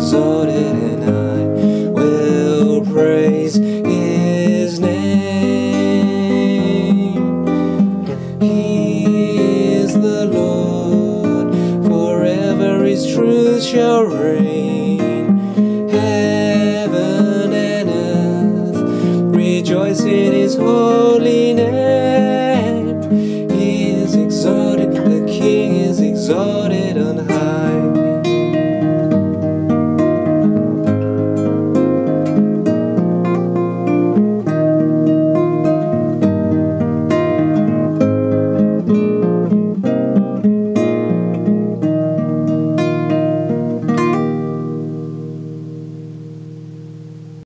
exalted.